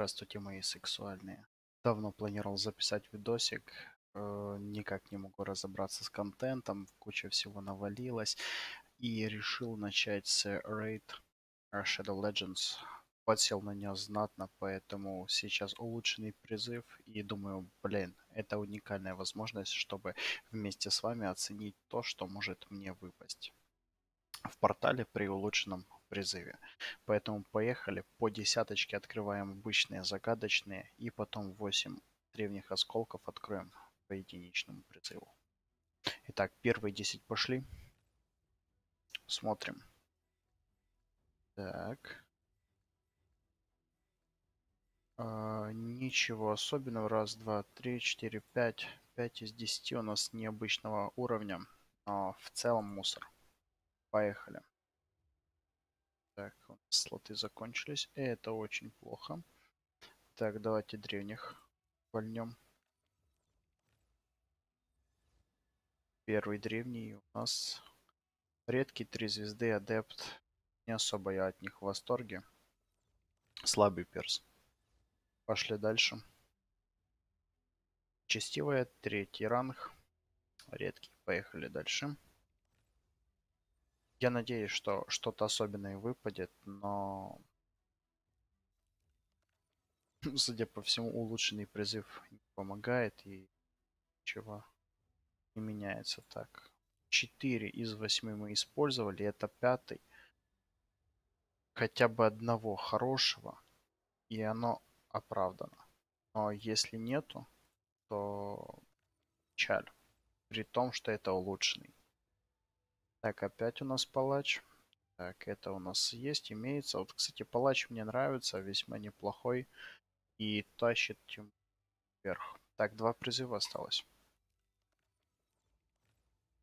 Здравствуйте, мои сексуальные. Давно планировал записать видосик, никак не могу разобраться с контентом, куча всего навалилась. И решил начать с Raid Shadow Legends. Подсел на нее знатно, поэтому сейчас улучшенный призыв. И думаю, блин, это уникальная возможность, чтобы вместе с вами оценить то, что может мне выпасть в портале при улучшенном призыве. Поэтому поехали, по десяточке открываем обычные, загадочные, и потом 8 древних осколков откроем по единичному призыву. Итак, первые 10 пошли. Смотрим. Так. Ничего особенного. Раз, два, три, четыре, пять. 5 из 10 у нас необычного уровня. Но в целом мусор. Поехали. Так, у нас слоты закончились. Это очень плохо. Так, давайте древних вольнем. Первый древний у нас редкий, 3 звезды, адепт. Не особо я от них в восторге. Слабый перс. Пошли дальше. Частивая, 3 ранг. Редкий. Поехали дальше. Я надеюсь, что что-то особенное выпадет, но, судя по всему, улучшенный призыв не помогает и ничего не меняется. Так, 4 из 8 мы использовали, это 5-й. Хотя бы одного хорошего, и оно оправдано. Но если нету, то печаль, при том, что это улучшенный. Так, опять у нас палач. Так, это у нас есть, имеется. Вот, кстати, палач мне нравится, весьма неплохой. И тащит тьму вверх. Так, 2 призыва осталось.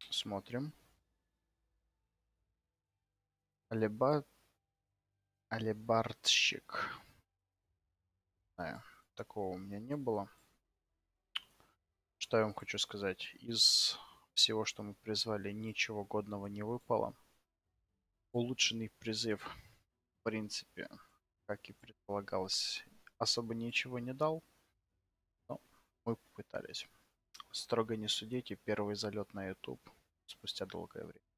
Смотрим. Алебардщик. Такого у меня не было. Что я вам хочу сказать? Из всего, что мы призвали, ничего годного не выпало. Улучшенный призыв, в принципе, как и предполагалось, особо ничего не дал. Но мы попытались. Строго не судите, первый залет на YouTube спустя долгое время.